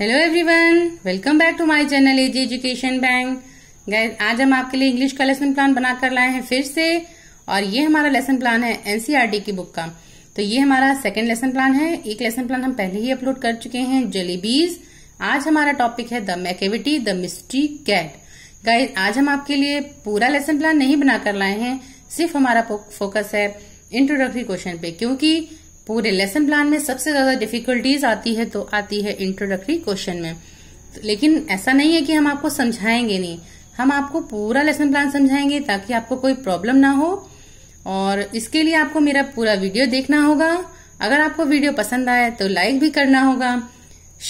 Hello everyone, welcome back to my channel AG education bank. Guys, आज हम आपके लिए इंग्लिश का लेसन प्लान बनाकर लाए हैं फिर से, और ये हमारा लेसन प्लान है एनसीईआरटी की बुक का। तो ये हमारा सेकंड लेसन प्लान है। एक लेसन प्लान हम पहले ही अपलोड कर चुके हैं, जेलीबीज। आज हमारा टॉपिक है the Macavity the mystery cat. Guys, आज हम आपके लिए पूरा लेसन प्लान नहीं बनाकर लाए हैं, सिर्फ हमारा फोकस है इंट्रोडक्टरी क्वेश्चन पे, क्योंकि पूरे लेसन प्लान में सबसे ज्यादा डिफिकल्टीज आती है तो आती है इंट्रोडक्टरी क्वेश्चन में। लेकिन ऐसा नहीं है कि हम आपको समझाएंगे नहीं, हम आपको पूरा लेसन प्लान समझाएंगे ताकि आपको कोई प्रॉब्लम ना हो, और इसके लिए आपको मेरा पूरा वीडियो देखना होगा। अगर आपको वीडियो पसंद आए तो लाइक भी करना होगा,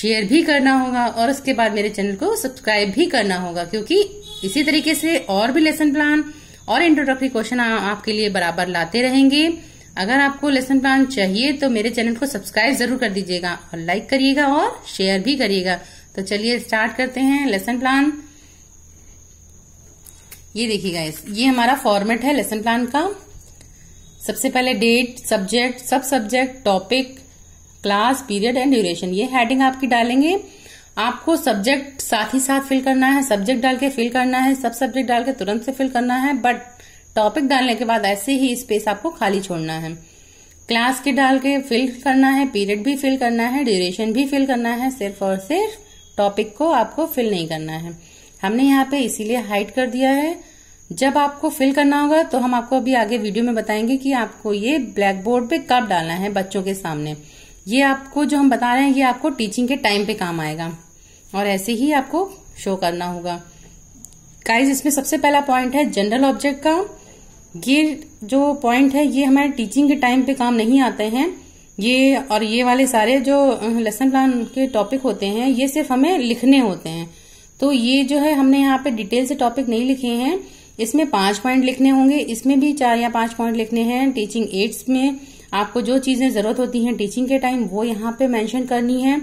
शेयर भी करना होगा, और उसके बाद मेरे चैनल को सब्सक्राइब भी करना होगा, क्योंकि इसी तरीके से और भी लेसन प्लान और इंट्रोडक्टरी क्वेश्चन आपके लिए बराबर लाते रहेंगे। अगर आपको लेसन प्लान चाहिए तो मेरे चैनल को सब्सक्राइब जरूर कर दीजिएगा, और लाइक करिएगा और शेयर भी करिएगा। तो चलिए स्टार्ट करते हैं लेसन प्लान। ये देखिएगा, ये हमारा फॉर्मेट है लेसन प्लान का। सबसे पहले डेट, सब्जेक्ट, सब subject, topic, class, period and duration. ये हेडिंग आपकी डालेंगे। आपको सब्जेक्ट साथ ही साथ फिल करना है, सब्जेक्ट डाल के फिल करना है, सब सब्जेक्ट डाल के तुरंत से फिल करना है, बट टॉपिक डालने के बाद ऐसे ही स्पेस आपको खाली छोड़ना है। क्लास के डाल के फिल करना है, पीरियड भी फिल करना है, ड्यूरेशन भी फिल करना है, सिर्फ और सिर्फ टॉपिक को आपको फिल नहीं करना है। हमने यहाँ पे इसीलिए हाइड कर दिया है। जब आपको फिल करना होगा तो हम आपको अभी आगे वीडियो में बताएंगे कि आपको ये ब्लैक बोर्ड पे कब डालना है बच्चों के सामने। ये आपको जो हम बता रहे हैं ये आपको टीचिंग के टाइम पे काम आएगा, और ऐसे ही आपको शो करना होगा। गाइस, इसमें सबसे पहला पॉइंट है जनरल ऑब्जेक्ट का। ये जो पॉइंट है ये हमारे टीचिंग के टाइम पे काम नहीं आते हैं ये, और ये वाले सारे जो लेसन प्लान के टॉपिक होते हैं ये सिर्फ हमें लिखने होते हैं। तो ये जो है हमने यहाँ पे डिटेल से टॉपिक नहीं लिखे हैं। इसमें 5 पॉइंट लिखने होंगे, इसमें भी 4 या 5 पॉइंट लिखने हैं। टीचिंग एड्स में आपको जो चीजें जरूरत होती हैं टीचिंग के टाइम वो यहाँ पे मेंशन करनी है।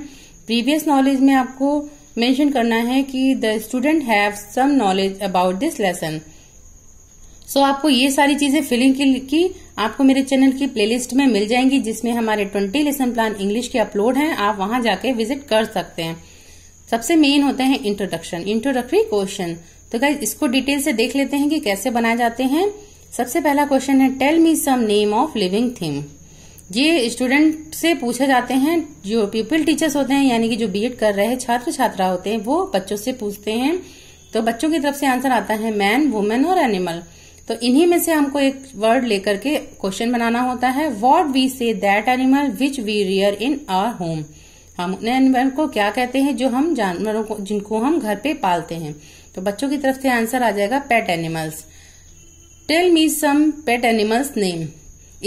प्रीवियस नॉलेज में आपको मेंशन करना है कि the student have some knowledge about this lesson. So आपको ये सारी चीजें फिलिंग की आपको मेरे चैनल की प्लेलिस्ट में मिल जाएंगी, जिसमें हमारे 20 लेसन प्लान इंग्लिश के अपलोड हैं। आप वहां जाके विजिट कर सकते हैं। सबसे मेन होते हैं इंट्रोडक्शन, इंट्रोडक्टरी क्वेश्चन। तो गाइस, इसको डिटेल से देख लेते हैं कि कैसे बनाए जाते हैं। सबसे पहला क्वेश्चन है tell me some name of living thing. ये स्टूडेंट से पूछे जाते हैं। जो पीपल टीचर्स होते हैं, यानी कि जो बीएड कर रहे छात्र छात्रा होते हैं, वो बच्चों से पूछते हैं। तो बच्चों की तरफ से आंसर आता है मैन, वुमेन और एनिमल। तो इन्हीं में से हमको एक वर्ड लेकर के क्वेश्चन बनाना होता है। What we say that animal which we rear in our home. हम उन एनिमल को क्या कहते हैं जो हम जानवरों को जिनको हम घर पे पालते हैं। तो बच्चों की तरफ से आंसर आ जाएगा pet animals. Tell me some pet animals name.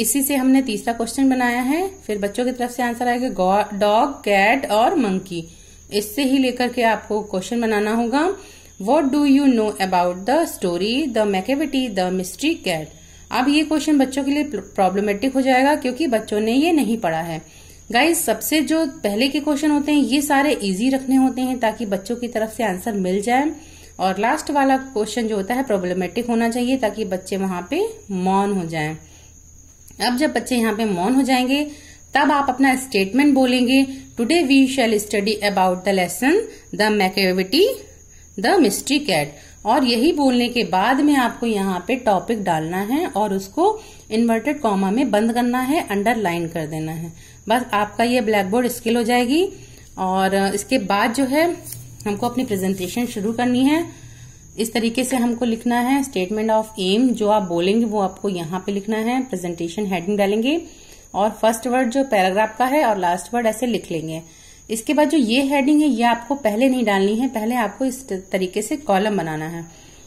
इसी से हमने तीसरा क्वेश्चन बनाया है। फिर बच्चों की तरफ से आंसर आएगा डॉग, कैट और मंकी। इससे ही लेकर के आपको क्वेश्चन बनाना होगा। What do you know about the story, the Macavity, the mystery cat? अब ये क्वेश्चन बच्चों के लिए प्रॉब्लमेटिक हो जाएगा, क्योंकि बच्चों ने ये नहीं पढ़ा है। गाइस, सबसे जो पहले के क्वेश्चन होते हैं ये सारे इजी रखने होते हैं ताकि बच्चों की तरफ से आंसर मिल जाए, और लास्ट वाला क्वेश्चन जो होता है प्रॉब्लमेटिक होना चाहिए ताकि बच्चे वहां पे मौन हो जाएं। अब जब बच्चे यहाँ पे मौन हो जाएंगे तब आप अपना स्टेटमेंट बोलेंगे। Today we shall study about the lesson the Macavity the mystery cat. और यही बोलने के बाद में आपको यहाँ पे टॉपिक डालना है और उसको इन्वर्टेड कॉमा में बंद करना है, अंडरलाइन कर देना है। बस आपका ये ब्लैक बोर्ड स्किल हो जाएगी। और इसके बाद जो है हमको अपनी प्रेजेंटेशन शुरू करनी है। इस तरीके से हमको लिखना है स्टेटमेंट ऑफ एम, जो आप बोलेंगे वो आपको यहाँ पे लिखना है। प्रेजेंटेशन हेडिंग डालेंगे और फर्स्ट वर्ड जो पैराग्राफ का है और लास्ट वर्ड ऐसे लिख लेंगे। इसके बाद जो ये हेडिंग है ये आपको पहले नहीं डालनी है, पहले आपको इस तरीके से कॉलम बनाना है।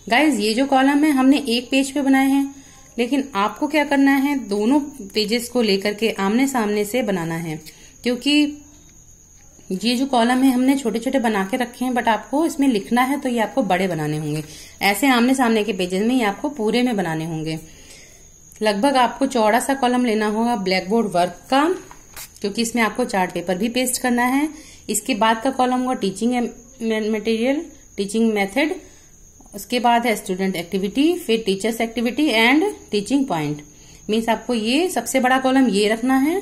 गाइज, ये जो कॉलम है हमने एक पेज पे बनाए हैं, लेकिन आपको क्या करना है दोनों पेजेस को लेकर के आमने सामने से बनाना है, क्योंकि ये जो कॉलम है हमने छोटे छोटे बना के रखे हैं, बट आपको इसमें लिखना है तो ये आपको बड़े बनाने होंगे। ऐसे आमने सामने के पेजेस में ये आपको पूरे में बनाने होंगे। लगभग आपको चौड़ा सा कॉलम लेना होगा ब्लैक बोर्ड वर्क का, क्योंकि इसमें आपको चार्ट पेपर भी पेस्ट करना है। इसके बाद का कॉलम होगा टीचिंग मटेरियल, टीचिंग मेथड, उसके बाद है स्टूडेंट एक्टिविटी, फिर teachers activity and teaching point. Means आपको ये सबसे बड़ा कॉलम ये रखना है।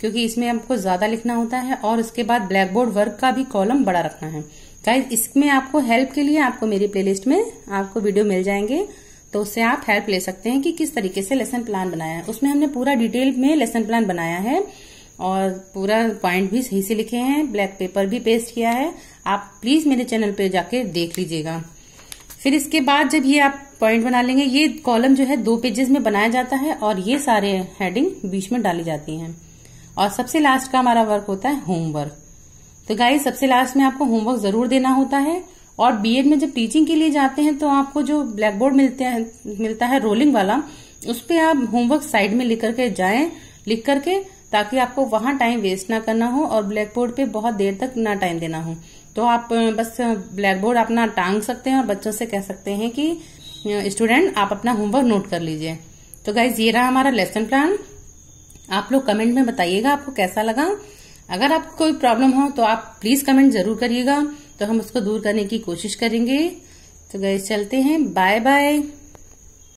क्योंकि इसमें आपको ज्यादा लिखना होता है और उसके बाद ब्लैक बोर्ड वर्क का भी कॉलम बड़ा रखना है। गाइस इसमें आपको हेल्प के लिए आपको मेरी प्लेलिस्ट में आपको वीडियो मिल जाएंगे, तो उससे आप हेल्प ले सकते हैं कि किस तरीके से लेसन प्लान बनाया है। उसमें हमने पूरा डिटेल में लेसन प्लान बनाया है और पूरा पॉइंट भी सही से लिखे हैं, ब्लैक पेपर भी पेस्ट किया है। आप प्लीज मेरे चैनल पे जाके देख लीजिएगा। फिर इसके बाद जब ये आप पॉइंट बना लेंगे, ये कॉलम जो है 2 पेजेस में बनाया जाता है और ये सारे हेडिंग बीच में डाली जाती हैं। और सबसे लास्ट का हमारा वर्क होता है होमवर्क। तो गाइस सबसे लास्ट में आपको होमवर्क जरूर देना होता है। और बीएड में जब टीचिंग के लिए जाते हैं तो आपको जो ब्लैक बोर्ड मिलता है रोलिंग वाला, उस पर आप होमवर्क साइड में लिख करके ताकि आपको वहां टाइम वेस्ट ना करना हो और ब्लैक बोर्ड पे बहुत देर तक ना टाइम देना हो। तो आप बस ब्लैक बोर्ड अपना टांग सकते हैं और बच्चों से कह सकते हैं कि स्टूडेंट आप अपना होमवर्क नोट कर लीजिए। तो गाइज ये रहा हमारा लेसन प्लान। आप लोग कमेंट में बताइएगा आपको कैसा लगा। अगर आपको कोई प्रॉब्लम हो तो आप प्लीज कमेंट जरूर करिएगा, तो हम उसको दूर करने की कोशिश करेंगे। तो गाइज चलते हैं, बाय बाय।